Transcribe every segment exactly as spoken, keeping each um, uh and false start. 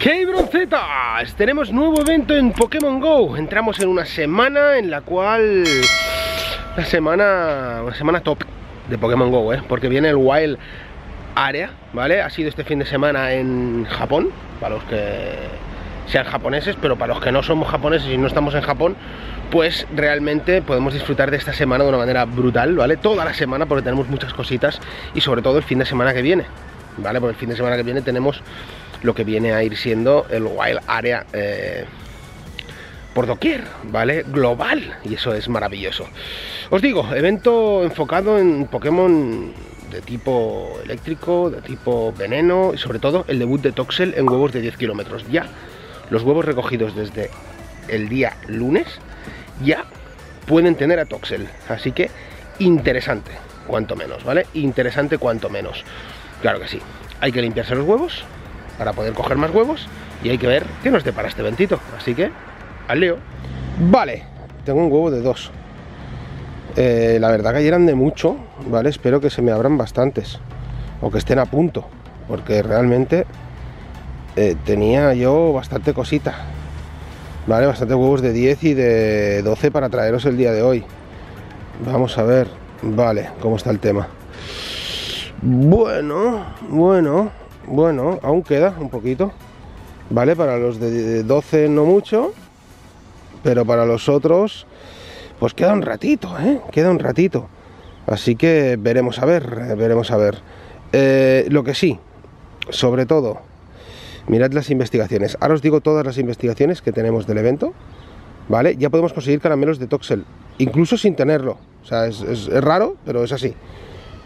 Keibron Z, tenemos nuevo evento en Pokémon GO. Entramos en una semana en la cual... Una semana... Una semana top de Pokémon GO, ¿eh? Porque viene el Wild Area, ¿vale? Ha sido este fin de semana en Japón, para los que sean japoneses, pero para los que no somos japoneses y no estamos en Japón, pues realmente podemos disfrutar de esta semana de una manera brutal, ¿vale? Toda la semana, porque tenemos muchas cositas y sobre todo el fin de semana que viene, ¿vale? Porque el fin de semana que viene tenemos... lo que viene a ir siendo el Wild Area eh, por doquier, ¿vale? Global, y eso es maravilloso. Os digo, evento enfocado en Pokémon de tipo eléctrico, de tipo veneno, y sobre todo el debut de Toxel en huevos de diez kilómetros. Ya los huevos recogidos desde el día lunes ya pueden tener a Toxel, así que interesante, cuanto menos, ¿vale? Interesante cuanto menos. Claro que sí, hay que limpiarse los huevos para poder coger más huevos, y hay que ver qué nos depara este ventito, así que al lío. Vale, tengo un huevo de dos, eh, la verdad que ayer andé mucho, vale, espero que se me abran bastantes, o que estén a punto, porque realmente eh, tenía yo bastante cosita, vale, bastante huevos de diez y de doce para traeros el día de hoy. Vamos a ver, vale, cómo está el tema. Bueno, bueno Bueno, aún queda un poquito, ¿vale? Para los de doce no mucho, pero para los otros, pues queda un ratito, ¿eh? Queda un ratito. Así que veremos a ver, veremos a ver. Eh, lo que sí, sobre todo, mirad las investigaciones. Ahora os digo todas las investigaciones que tenemos del evento, ¿vale? Ya podemos conseguir caramelos de Toxel, incluso sin tenerlo. O sea, es, es, es raro, pero es así.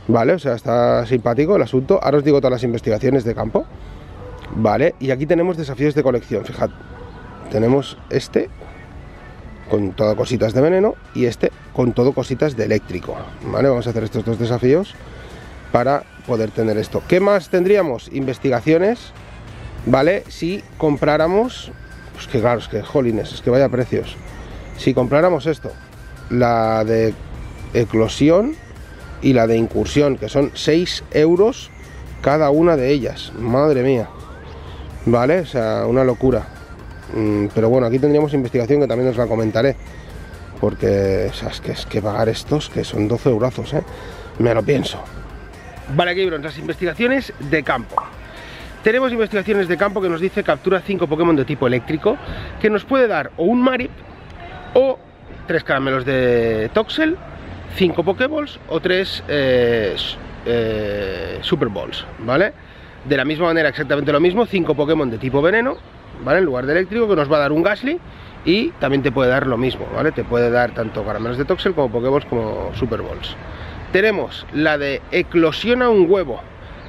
Vale, o sea, está simpático el asunto. Ahora os digo todas las investigaciones de campo. Vale, y aquí tenemos desafíos de colección, fijad. Tenemos este con todo cositas de veneno y este con todo cositas de eléctrico. Vale, vamos a hacer estos dos desafíos para poder tener esto. ¿Qué más tendríamos? Investigaciones, vale, si compráramos... Pues que claro, es que jolines, es que vaya precios. Si compráramos esto, la de eclosión y la de incursión, que son seis euros cada una de ellas. Madre mía, vale, o sea, una locura. Pero bueno, aquí tendríamos investigación, que también os la comentaré, porque o sea, es, que, es que pagar estos, que son doce eurazos, ¿eh? Me lo pienso. Vale, aquí Keibron, las investigaciones de campo. Tenemos investigaciones de campo que nos dice captura cinco Pokémon de tipo eléctrico, que nos puede dar o un Mareep o tres caramelos de Toxel, cinco Pokéballs o tres eh, eh, Super Balls, ¿vale? De la misma manera, exactamente lo mismo, cinco Pokémon de tipo veneno, ¿vale? En lugar de eléctrico, que nos va a dar un Gastly, y también te puede dar lo mismo, ¿vale? Te puede dar tanto caramelos de Toxel como Pokéballs como Super Balls. Tenemos la de eclosiona un huevo.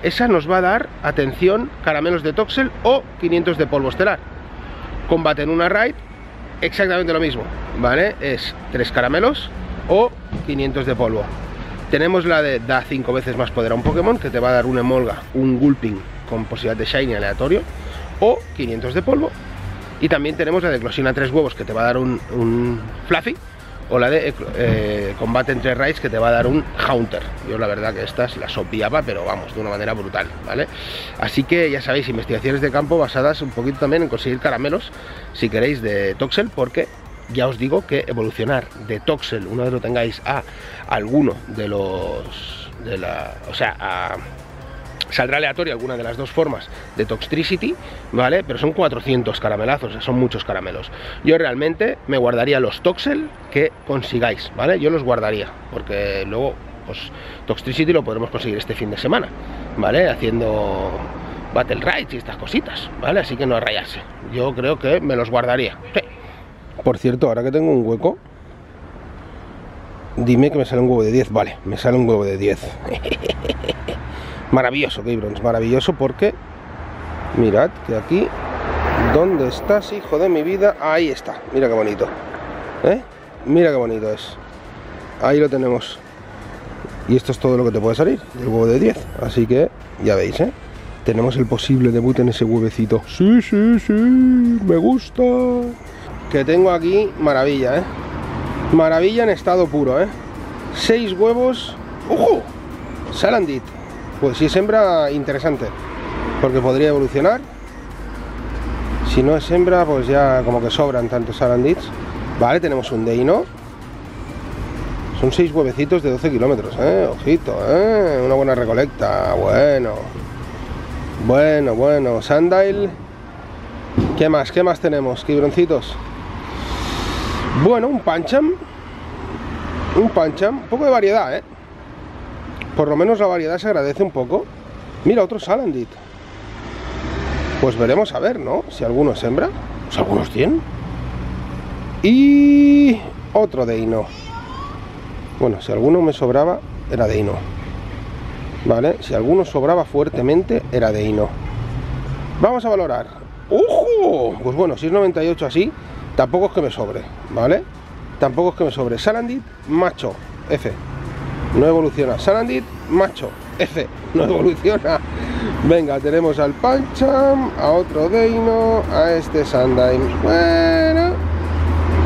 Esa nos va a dar, atención, caramelos de Toxel o quinientos de polvo estelar. Combate en una raid, exactamente lo mismo, ¿vale? Es tres caramelos o quinientos de polvo. Tenemos la de da cinco veces más poder a un Pokémon, que te va a dar un Emolga, un Gulping con posibilidad de Shiny aleatorio o quinientos de polvo. Y también tenemos la de eclosiona tres huevos, que te va a dar un, un Fluffy, o la de eh, combate entre raids, que te va a dar un Haunter. Yo la verdad que estas las obviaba, pero vamos, de una manera brutal, ¿vale? Así que ya sabéis, investigaciones de campo basadas un poquito también en conseguir caramelos, si queréis, de Toxel, porque... ya os digo que evolucionar de Toxel, una vez lo tengáis, a alguno de los... de la, o sea, a, saldrá aleatorio alguna de las dos formas de Toxtricity, ¿vale? Pero son cuatrocientos caramelazos, o sea, son muchos caramelos. Yo realmente me guardaría los Toxel que consigáis, ¿vale? Yo los guardaría, porque luego, pues, Toxtricity lo podremos conseguir este fin de semana, ¿vale? Haciendo Battle Raids y estas cositas, ¿vale? Así que no rayarse. Yo creo que me los guardaría, sí. Por cierto, ahora que tengo un hueco, dime que me sale un huevo de diez. Vale, me sale un huevo de diez. Maravilloso, Keibron, maravilloso, porque mirad que aquí... ¿Dónde estás, hijo de mi vida? Ahí está, mira qué bonito, ¿eh? Mira qué bonito es. Ahí lo tenemos. Y esto es todo lo que te puede salir del huevo de diez, así que ya veis, ¿eh? Tenemos el posible debut en ese huevecito. Sí, sí, sí, me gusta. Que tengo aquí, maravilla, ¿eh? Maravilla en estado puro, ¿eh? Seis huevos. ¡Ojo! Salandit. Pues sí, sembra interesante, porque podría evolucionar Si no es hembra, pues ya como que sobran tantos Salandits. Vale, tenemos un Deino. Son seis huevecitos de doce kilómetros, ¿eh? Ojito, ¿eh? Una buena recolecta. Bueno. Bueno, bueno. Sandain. ¿Qué más? ¿Qué más tenemos? Quibroncitos. Bueno, un Pancham. Un Pancham. Un poco de variedad, ¿eh? Por lo menos la variedad se agradece un poco. Mira, otro Salandit. Pues veremos a ver, ¿no? Si alguno es hembra. Pues algunos tienen. Y... otro Deino. Bueno, si alguno me sobraba, era Deino. Vale, si alguno sobraba fuertemente, era Deino. Vamos a valorar. ¡Ojo! Pues bueno, si es noventa y ocho así, tampoco es que me sobre, ¿vale? Tampoco es que me sobre. Salandit, macho, F. No evoluciona. Salandit, macho, F. No evoluciona. Venga, tenemos al Pancham, a otro Deino, a este Sandain. Bueno,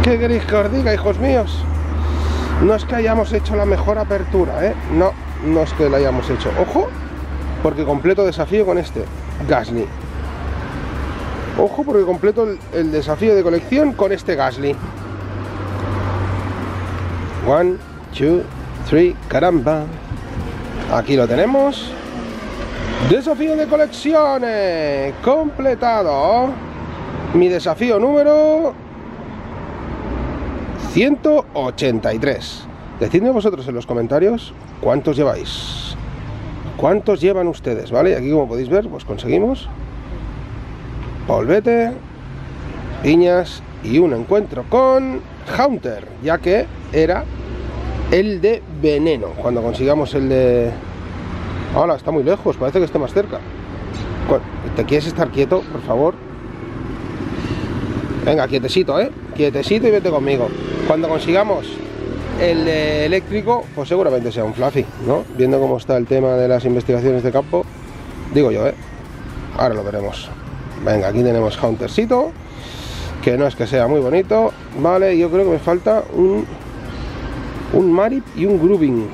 ¿qué queréis que os diga, hijos míos? No es que hayamos hecho la mejor apertura, ¿eh? No, no es que la hayamos hecho. Ojo, porque completo desafío con este Gastly. Ojo, porque completo el, el desafío de colección con este Gastly. One, two, three, caramba. Aquí lo tenemos. Desafío de colecciones completado. Mi desafío número ciento ochenta y tres. Decidme vosotros en los comentarios cuántos lleváis. ¿Cuántos llevan ustedes? ¿Vale? Aquí, como podéis ver, pues conseguimos polvete, piñas y un encuentro con Haunter, ya que era el de veneno. Cuando consigamos el de... Ahora está muy lejos, parece que esté más cerca. ¿Te quieres estar quieto, por favor? Venga, quietecito, ¿eh? Quietecito y vete conmigo. Cuando consigamos el de eléctrico, pues seguramente sea un Fluffy, ¿no? Viendo cómo está el tema de las investigaciones de campo, digo yo, ¿eh? Ahora lo veremos. Venga, aquí tenemos Hauntercito, que no es que sea muy bonito. Vale, yo creo que me falta un, un Mareep y un Grooving.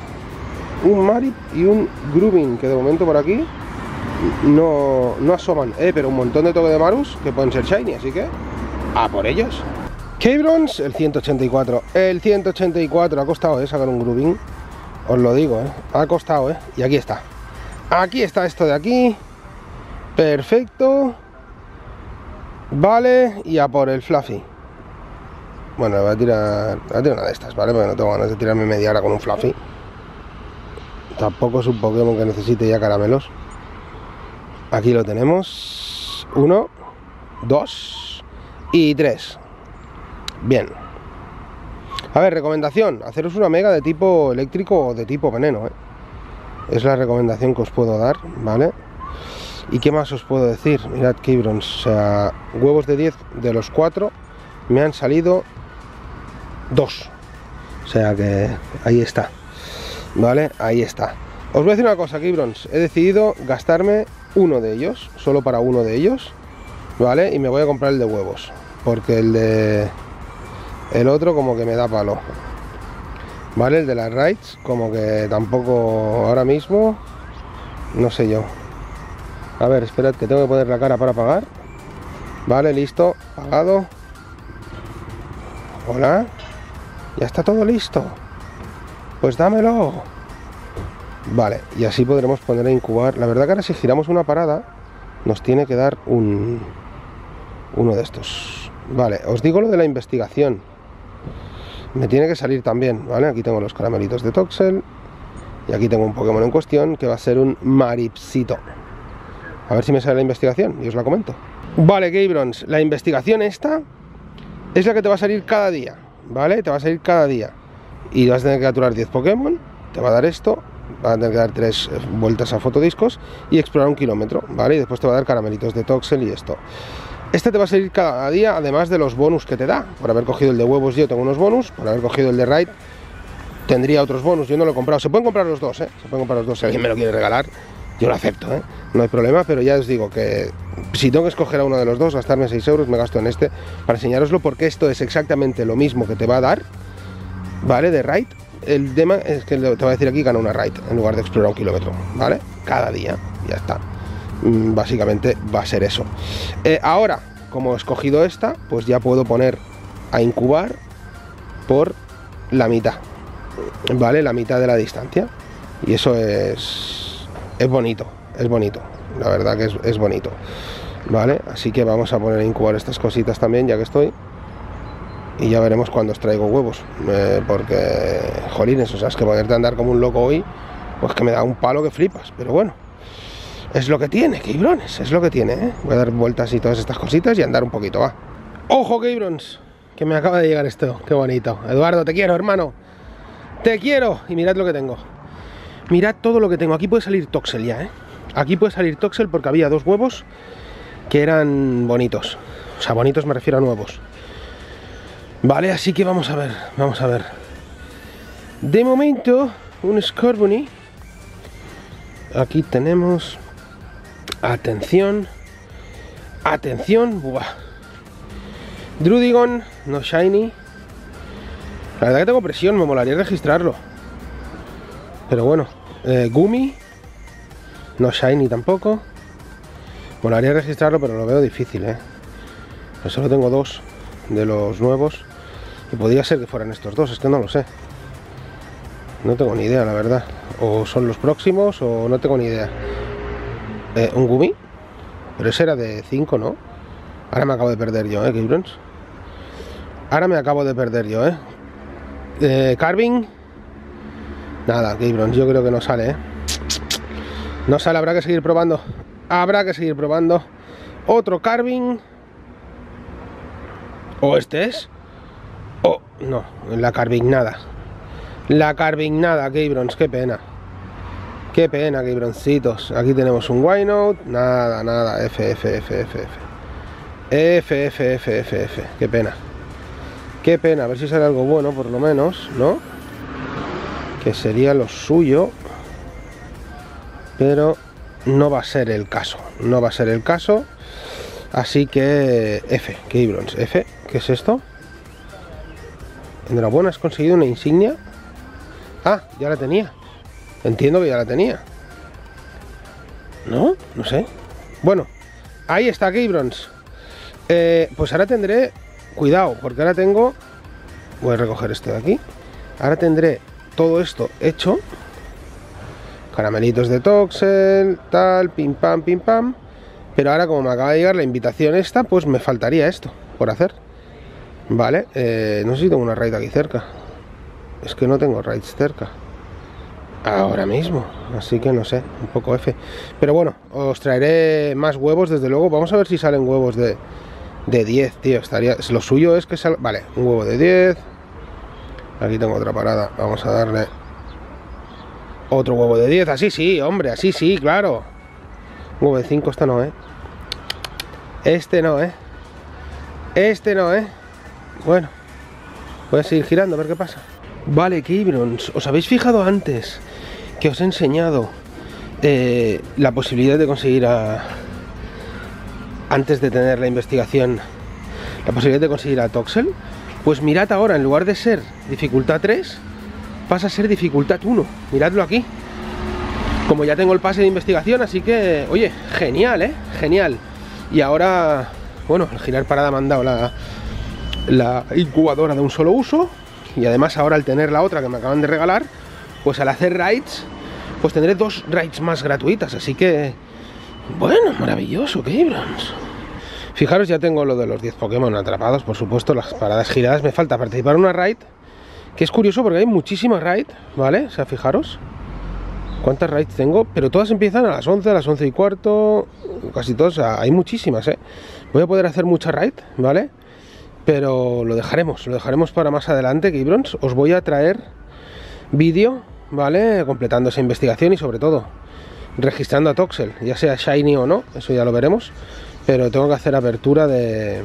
Un Mareep y un Grooving, que de momento por aquí no, no asoman. Eh, pero un montón de toque de Marus que pueden ser shiny, así que a por ellos. Keibron, el ciento ochenta y cuatro. El ciento ochenta y cuatro, ha costado, ¿eh? Sacar un Grooving. Os lo digo, ¿eh? Ha costado, ¿eh? Y aquí está. Aquí está esto de aquí. Perfecto. Vale, y a por el Fluffy. Bueno, voy a tirar, voy a tirar una de estas, ¿vale? Porque no tengo ganas de tirarme media hora con un Fluffy. Tampoco es un Pokémon que necesite ya caramelos. Aquí lo tenemos. Uno, dos y tres. Bien. A ver, recomendación. Haceros una mega de tipo eléctrico o de tipo veneno, ¿eh? Es la recomendación que os puedo dar, ¿vale? ¿Y qué más os puedo decir? Mirad, Keibron, o sea, huevos de diez, de los cuatro, me han salido dos. O sea que ahí está. Vale, ahí está. Os voy a decir una cosa, Keibron. He decidido gastarme uno de ellos, solo para uno de ellos, ¿vale? Y me voy a comprar el de huevos, porque el de... el otro como que me da palo. ¿Vale? El de las raids como que tampoco ahora mismo... no sé yo. A ver, esperad que tengo que poner la cara para pagar. Vale, listo, pagado. Hola. Ya está todo listo. Pues dámelo. Vale, y así podremos poner a incubar. La verdad que ahora si giramos una parada nos tiene que dar un uno de estos. Vale, os digo lo de la investigación. Me tiene que salir también, ¿vale? Aquí tengo los caramelitos de Toxel. Y aquí tengo un Pokémon en cuestión, que va a ser un Mareepcito. A ver si me sale la investigación y os la comento. Vale, Keibron, la investigación esta es la que te va a salir cada día, ¿vale? Te va a salir cada día. Y vas a tener que capturar diez Pokémon, te va a dar esto, vas a tener que dar tres vueltas a fotodiscos y explorar un kilómetro, ¿vale? Y después te va a dar caramelitos de Toxel y esto. Este te va a salir cada día, además de los bonus que te da. Por haber cogido el de huevos yo tengo unos bonus, por haber cogido el de raid tendría otros bonus, yo no lo he comprado. Se pueden comprar los dos, ¿eh? Se pueden comprar los dos, si alguien me lo quiere regalar, yo lo acepto, ¿eh? No hay problema, pero ya os digo que si tengo que escoger a uno de los dos, gastarme seis euros, me gasto en este para enseñároslo, porque esto es exactamente lo mismo que te va a dar, ¿vale? De raid. El tema es que te voy a decir aquí, gana una raid en lugar de explorar un kilómetro, ¿vale? Cada día, ya está. Básicamente va a ser eso. Eh, ahora, como he escogido esta, pues ya puedo poner a incubar por la mitad, ¿vale? La mitad de la distancia. Y eso es, es bonito, es bonito, la verdad que es, es bonito, ¿vale? Así que vamos a poner a incubar estas cositas también, ya que estoy. Y ya veremos cuando os traigo huevos, eh, porque, jolines, o sea, es que ponerte a andar como un loco hoy, pues que me da un palo que flipas, pero bueno. Es lo que tiene, Keibrons, es lo que tiene, ¿eh? Voy a dar vueltas y todas estas cositas y andar un poquito, va. ¡Ojo, Keibrons! Que me acaba de llegar esto, qué bonito. Eduardo, te quiero, hermano. ¡Te quiero! Y mirad lo que tengo. Mirad todo lo que tengo. Aquí puede salir Toxel ya, ¿eh? Aquí puede salir Toxel porque había dos huevos que eran bonitos. O sea, bonitos me refiero a nuevos. Vale, así que vamos a ver, vamos a ver. De momento, un Scorbunny. Aquí tenemos... Atención, atención, buah. Druddigon, no shiny. La verdad que tengo presión, me molaría registrarlo. Pero bueno, eh, Goomy, no shiny tampoco. Molaría registrarlo, pero lo veo difícil, eh. Pues solo tengo dos de los nuevos. Y podría ser que fueran estos dos, es que no lo sé. No tengo ni idea, la verdad. O son los próximos, o no tengo ni idea. Eh, un Goomy, pero ese era de cinco, ¿no? Ahora me acabo de perder yo, ¿eh, Keibron? Ahora me acabo de perder yo, ¿eh? eh Carving. Nada, Keibron, yo creo que no sale, ¿eh? No sale, habrá que seguir probando. Habrá que seguir probando. Otro Carving. ¿O este es? O, no, la Carving nada. La Carving nada, Keibron, qué pena. Qué pena, Keibroncitos. Aquí tenemos un Y-Note. Nada, nada. F, F, F, F, F. F, F, F, F, F. Qué pena. Qué pena. A ver si sale algo bueno, por lo menos, ¿no? Que sería lo suyo. Pero no va a ser el caso. No va a ser el caso. Así que F, Keibron. F. ¿Qué es esto? Enhorabuena, has conseguido una insignia. Ah, ya la tenía. Entiendo que ya la tenía. ¿No? No sé. Bueno, ahí está Keibrons. Eh, pues ahora tendré... Cuidado, porque ahora tengo... Voy a recoger esto de aquí. Ahora tendré todo esto hecho. Caramelitos de Toxel, tal, pim pam, pim pam. Pero ahora como me acaba de llegar la invitación esta, pues me faltaría esto por hacer. Vale, eh, no sé si tengo una raid aquí cerca. Es que no tengo raids cerca ahora mismo, así que no sé, un poco F. Pero bueno, os traeré más huevos, desde luego. Vamos a ver si salen huevos de, de diez, tío. Estaría, lo suyo es que salga... Vale, un huevo de diez. Aquí tengo otra parada, vamos a darle otro huevo de diez. Así sí, hombre, así sí, claro. Un huevo de cinco, esta no, ¿eh? Este no, ¿eh? Este no, ¿eh? Bueno, voy a seguir girando a ver qué pasa. Vale, Keibrons, os habéis fijado antes que os he enseñado eh, la posibilidad de conseguir a... Antes de tener la investigación, la posibilidad de conseguir a Toxel. Pues mirad ahora, en lugar de ser dificultad tres, pasa a ser dificultad uno. Miradlo aquí. Como ya tengo el pase de investigación, así que... Oye, genial, ¿eh? Genial. Y ahora... Bueno, al girar parada me han dado la, la incubadora de un solo uso. Y además ahora al tener la otra que me acaban de regalar, pues al hacer raids, pues tendré dos raids más gratuitas. Así que, bueno, maravilloso, Keibrons. Fijaros, ya tengo lo de los diez Pokémon atrapados, por supuesto, las paradas giradas. Me falta participar en una raid, que es curioso porque hay muchísimas raids, ¿vale? O sea, fijaros cuántas raids tengo, pero todas empiezan a las once, a las once y cuarto, casi todas, hay muchísimas, ¿eh? Voy a poder hacer muchas raids, ¿vale? Pero lo dejaremos, lo dejaremos para más adelante, Keibrons. Os voy a traer vídeo, ¿vale? Completando esa investigación y sobre todo registrando a Toxel, ya sea shiny o no, eso ya lo veremos. Pero tengo que hacer apertura de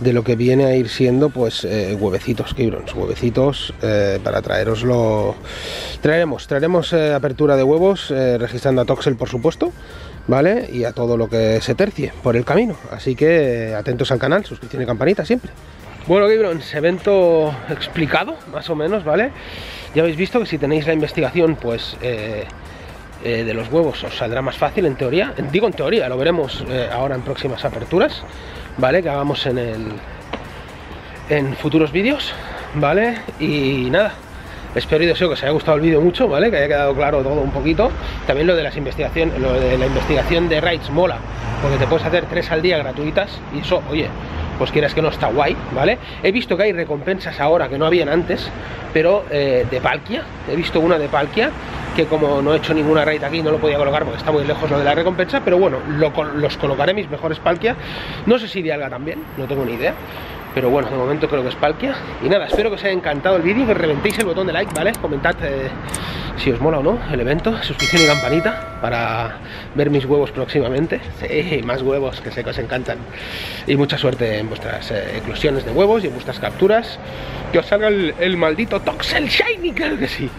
de lo que viene a ir siendo, pues, eh, huevecitos, Keibrons, huevecitos, eh, para traeroslo. Traeremos, traeremos eh, apertura de huevos, eh, registrando a Toxel, por supuesto, ¿vale? Y a todo lo que se tercie por el camino. Así que atentos al canal, suscripción y campanita siempre. Bueno, Keibrons, evento explicado, más o menos, ¿vale? Ya habéis visto que si tenéis la investigación, pues eh, eh, de los huevos os saldrá más fácil, en teoría. Digo en teoría, lo veremos eh, ahora en próximas aperturas, ¿vale? Que hagamos en el... en futuros vídeos, ¿vale? Y nada, espero y deseo que os haya gustado el vídeo mucho, ¿vale? Que haya quedado claro todo un poquito. También lo de las investigaciones, lo de la investigación de raids mola, porque te puedes hacer tres al día gratuitas y eso, oye, pues quieras que no, está guay, ¿vale? He visto que hay recompensas ahora que no habían antes, pero eh, de Palkia, he visto una de Palkia, que como no he hecho ninguna raid aquí no lo podía colocar porque está muy lejos lo de la recompensa, pero bueno, lo, los colocaré, mis mejores Palkia, no sé si Dialga también, no tengo ni idea, pero bueno, de momento creo que es Palkia. Y nada, espero que os haya encantado el vídeo, que reventéis el botón de like, ¿vale? Comentad eh, si os mola o no el evento, suscripción y campanita para ver mis huevos próximamente. Sí, más huevos, que sé que os encantan. Y mucha suerte en vuestras eh, eclosiones de huevos y en vuestras capturas. Que os salga el, el maldito Toxel Shiny, claro que sí.